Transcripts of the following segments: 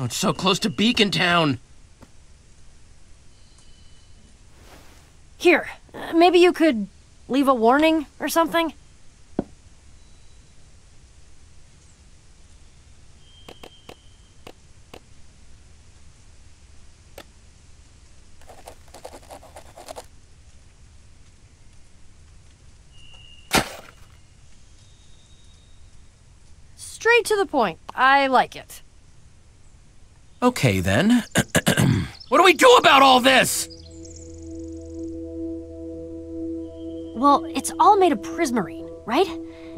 Oh, it's so close to Beacontown. Here, maybe you could leave a warning or something? Straight to the point. I like it. Okay, then. What do we do about all this? Well, it's all made of prismarine, right?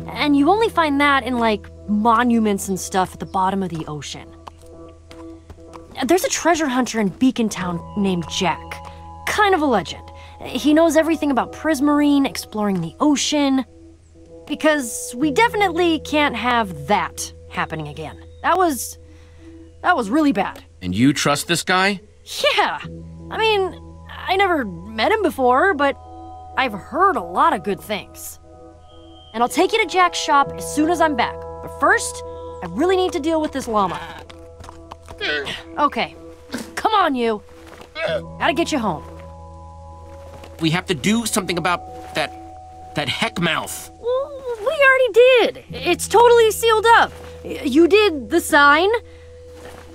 And you only find that in, like, monuments and stuff at the bottom of the ocean. There's a treasure hunter in Beacontown named Jack. Kind of a legend. He knows everything about prismarine, exploring the ocean. Because we definitely can't have that happening again. That was really bad. And you trust this guy? Yeah. I mean, I never met him before, but I've heard a lot of good things. And I'll take you to Jack's shop as soon as I'm back. But first, I really need to deal with this llama. Okay. Come on, you. Gotta get you home. We have to do something about that Heckmouth. Well, we already did. It's totally sealed up. You did the sign.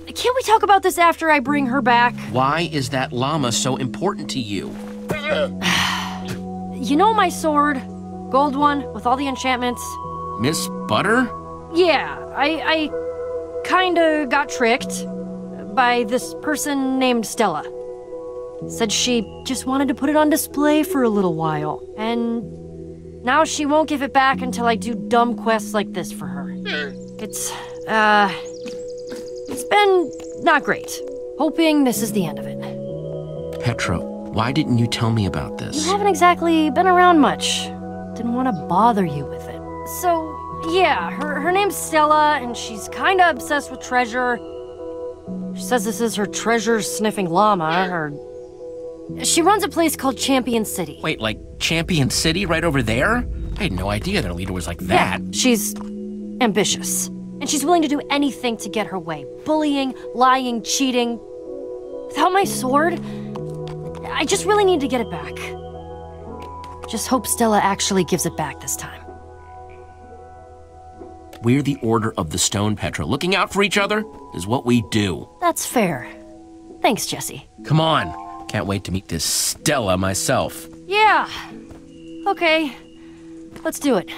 Can't we talk about this after I bring her back? Why is that llama so important to you? You know my sword? Gold one, with all the enchantments? Miss Butter? Yeah, I kinda got tricked by this person named Stella. Said she just wanted to put it on display for a little while, and now she won't give it back until I do dumb quests like this for her. It's been not great. Hoping this is the end of it. Petra, why didn't you tell me about this? You haven't exactly been around much. Didn't want to bother you with it. So, yeah, her name's Stella, and she's kind of obsessed with treasure. She says this is her treasure-sniffing llama, She runs a place called Champion City. Wait, like Champion City right over there? I had no idea their leader was like that. Yeah, she's ambitious. And she's willing to do anything to get her way. Bullying, lying, cheating. Without my sword, I just really need to get it back. Just hope Stella actually gives it back this time. We're the Order of the Stone, Petra. Looking out for each other is what we do. That's fair. Thanks, Jesse. Come on. Can't wait to meet this Stella myself. Yeah. Okay. Let's do it.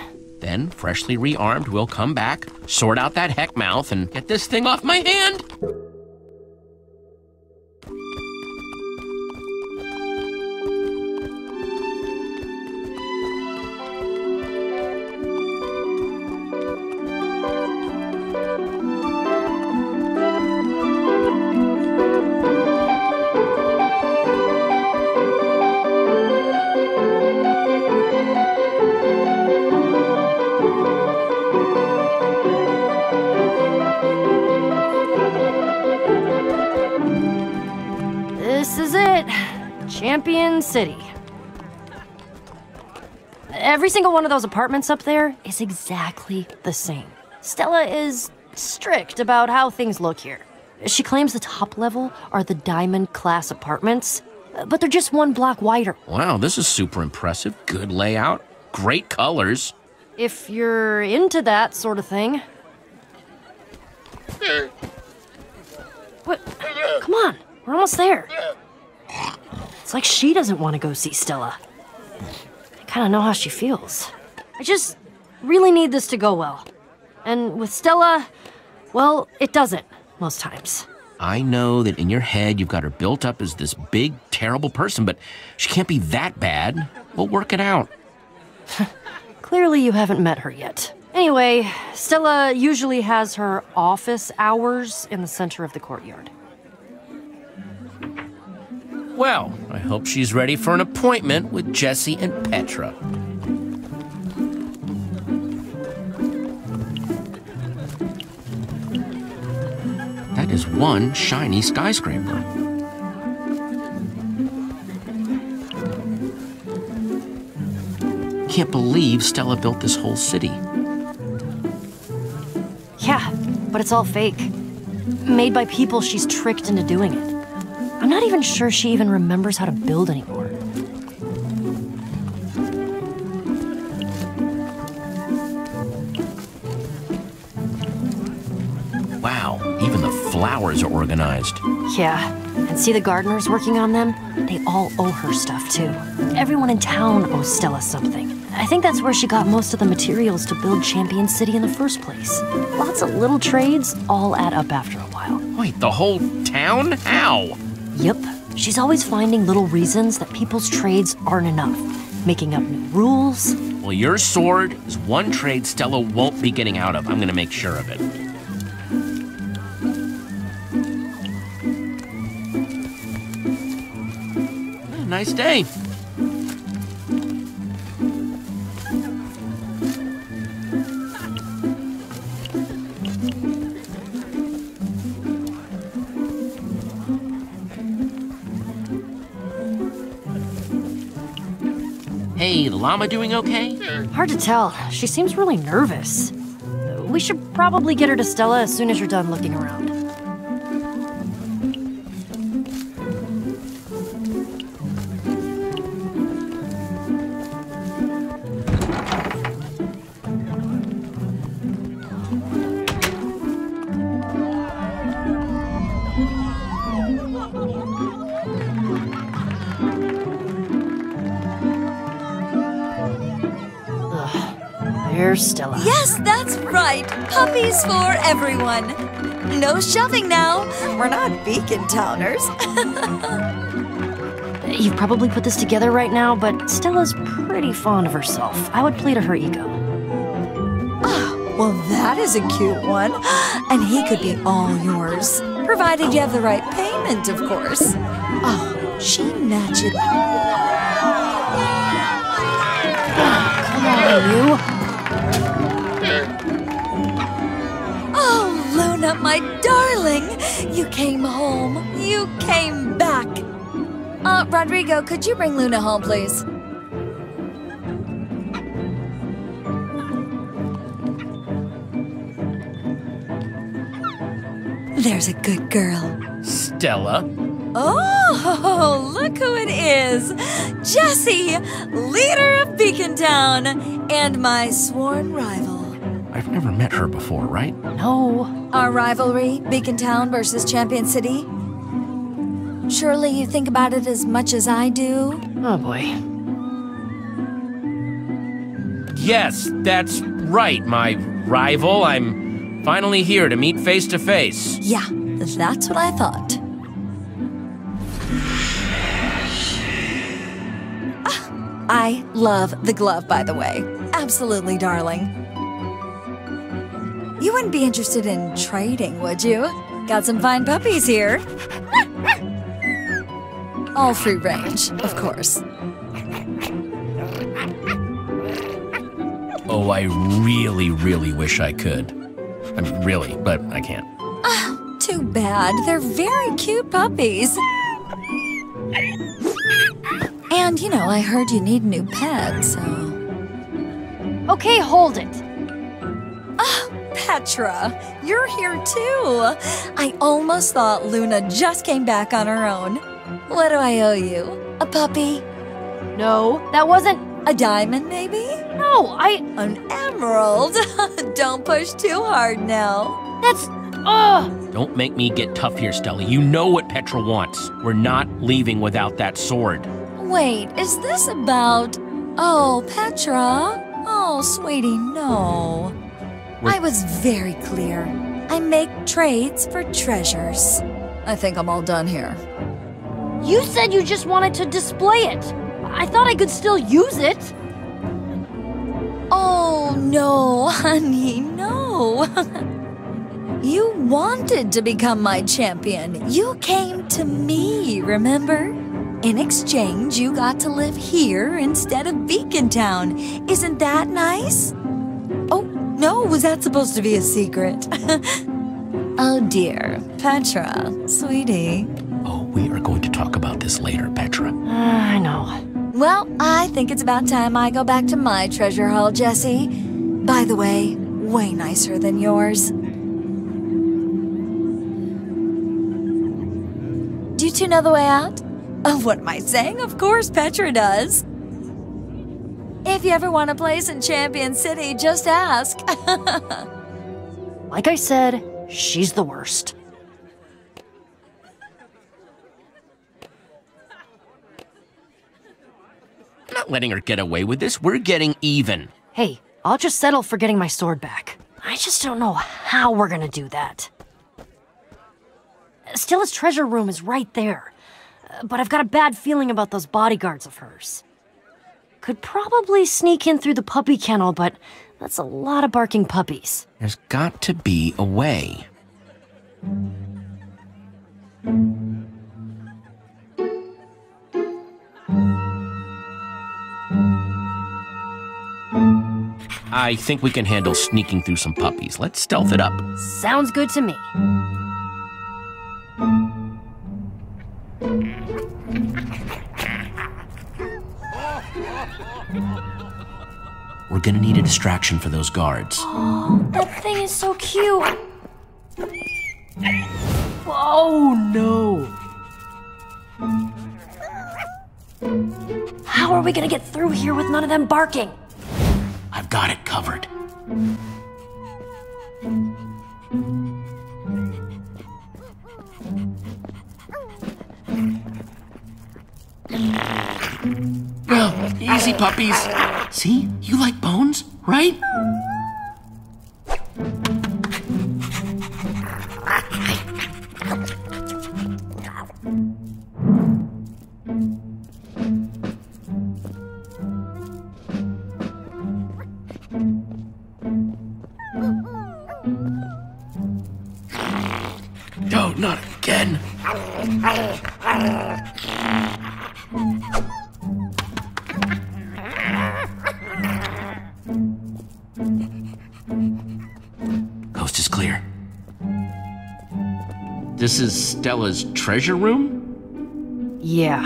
Then, freshly rearmed, we'll come back, sort out that Heckmouth, and get this thing off my hand! Champion City. Every single one of those apartments up there is exactly the same. Stella is strict about how things look here. She claims the top level are the diamond class apartments, but they're just one block wider. Wow, this is super impressive. Good layout, great colors. If you're into that sort of thing. What? Come on, we're almost there. It's like she doesn't want to go see Stella. I kind of know how she feels. I just really need this to go well. And with Stella, well, it doesn't most times. I know that in your head you've got her built up as this big, terrible person, but she can't be that bad. We'll work it out. Clearly you haven't met her yet. Anyway, Stella usually has her office hours in the center of the courtyard. Well, I hope she's ready for an appointment with Jesse and Petra. That is one shiny skyscraper. Can't believe Stella built this whole city. Yeah, but it's all fake. Made by people she's tricked into doing it. I'm not even sure she even remembers how to build anymore. Wow, even the flowers are organized. Yeah, and see the gardeners working on them? They all owe her stuff too. Everyone in town owes Stella something. I think that's where she got most of the materials to build Champion City in the first place. Lots of little trades all add up after a while. Wait, the whole town? How? Yep. She's always finding little reasons that people's trades aren't enough, making up new rules. Well, your sword is one trade Stella won't be getting out of. I'm gonna make sure of it. Nice day. Hey, llama doing okay? Hard to tell. She seems really nervous. We should probably get her to Stella as soon as you're done looking around. Stella. Yes, that's right. Puppies for everyone. No shoving now. We're not Beacontowners. You've probably put this together right now, but Stella's pretty fond of herself. I would play to her ego. Oh, well, that is a cute one. And he could be all yours. Provided you have the right payment, of course. Oh, she matches. Oh, come on, you. Oh, Luna, my darling! You came home. You came back. Rodrigo, could you bring Luna home, please? There's a good girl. Stella? Oh, look who it is! Jesse, leader of Beacontown, and my sworn rival. I've never met her before, right? No. Our rivalry, Beacontown versus Champion City? Surely you think about it as much as I do? Oh, boy. Yes, that's right, my rival. I'm finally here to meet face to face. Yeah, that's what I thought. I love the glove, by the way. Absolutely, darling. You wouldn't be interested in trading, would you? Got some fine puppies here. All free range, of course. Oh, I really, really wish I could. I mean, really, but I can't. Too bad. They're very cute puppies. And, you know, I heard you need a new pet, so... Okay, hold it. Petra, you're here too. I almost thought Luna just came back on her own. What do I owe you? A puppy? No, that wasn't... A diamond, maybe? No, An emerald? Don't push too hard now. That's... Don't make me get tough here, Stella. You know what Petra wants. We're not leaving without that sword. Wait, is this about... Oh, Petra? Oh, sweetie, no. I was very clear. I make trades for treasures. I think I'm all done here. You said you just wanted to display it. I thought I could still use it. Oh, no, honey, no. You wanted to become my champion. You came to me, remember? In exchange, you got to live here instead of Beacontown. Isn't that nice? No, was that supposed to be a secret? Oh dear, Petra, sweetie. Oh, we are going to talk about this later, Petra. I know. Well, I think it's about time I go back to my treasure haul, Jesse. By the way, way nicer than yours. you two know the way out? Oh, what am I saying? Of course Petra does. If you ever want a place in Champion City, just ask. Like I said, she's the worst. I'm not letting her get away with this. We're getting even. Hey, I'll just settle for getting my sword back. I just don't know how we're gonna do that. Stella's treasure room is right there. But I've got a bad feeling about those bodyguards of hers. Could probably sneak in through the puppy kennel, but that's a lot of barking puppies. There's got to be a way. I think we can handle sneaking through some puppies. Let's stealth it up. Sounds good to me. We're gonna need a distraction for those guards. Oh, that thing is so cute. Oh no. How are we gonna get through here with none of them barking? I've got it covered. Easy, puppies. See? You like bones, right? No, not again. This is Stella's treasure room? Yeah.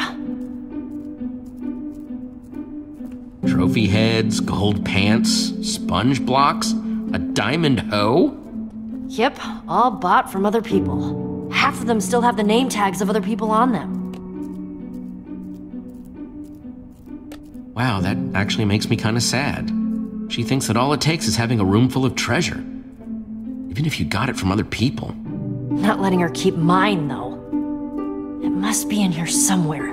Trophy heads, gold pants, sponge blocks, a diamond hoe? Yep, all bought from other people. Half of them still have the name tags of other people on them. Wow, that actually makes me kind of sad. She thinks that all it takes is having a room full of treasure. Even if you got it from other people. Not letting her keep mine, though. It must be in here somewhere.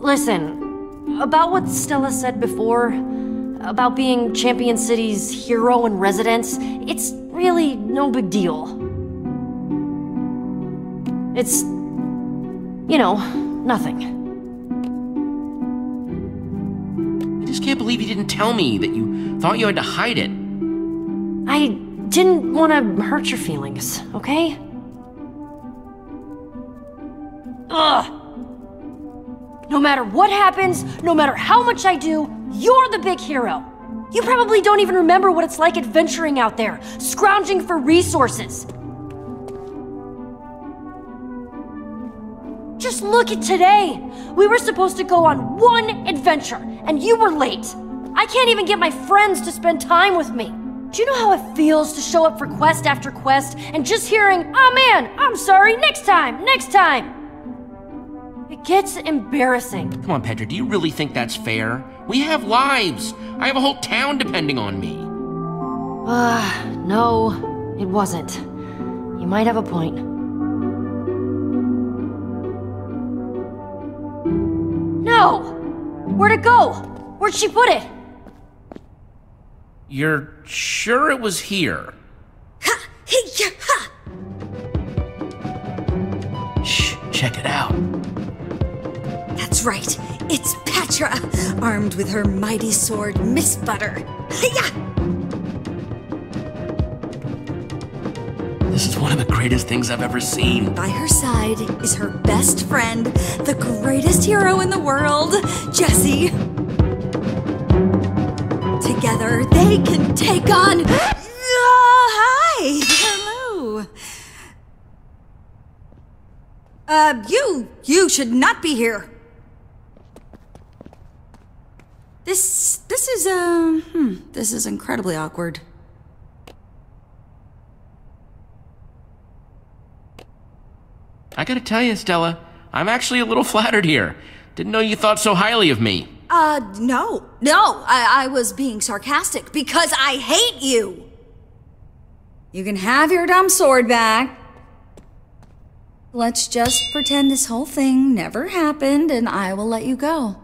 Listen, about what Stella said before, about being Champion City's hero in residence, it's really no big deal. It's, you know, nothing. I just can't believe you didn't tell me that you thought you had to hide it. I didn't want to hurt your feelings, okay? Ugh! No matter what happens, no matter how much I do, you're the big hero! You probably don't even remember what it's like adventuring out there, scrounging for resources. Just look at today! We were supposed to go on one adventure, and you were late! I can't even get my friends to spend time with me! Do you know how it feels to show up for quest after quest and just hearing, "Oh man, I'm sorry, next time, next time"? It gets embarrassing. Come on, Petra, do you really think that's fair? We have lives. I have a whole town depending on me. No, it wasn't. You might have a point. No! Where'd it go? Where'd she put it? You're sure it was here? Shh, check it out. That's right, it's Petra, armed with her mighty sword, Miss Butter. This is one of the greatest things I've ever seen. By her side is her best friend, the greatest hero in the world, Jesse. Together, they can take on... hi! Hello! You should not be here. This is, this is incredibly awkward. I gotta tell you, Stella, I'm actually a little flattered here. Didn't know you thought so highly of me. No. No, I was being sarcastic because I hate you. You can have your dumb sword back. Let's just pretend this whole thing never happened and I will let you go.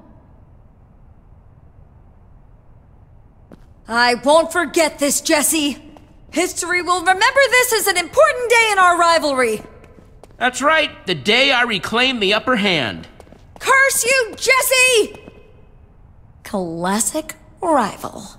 I won't forget this, Jesse. History will remember this as an important day in our rivalry. That's right, the day I reclaim the upper hand. Curse you, Jesse! Classic rival.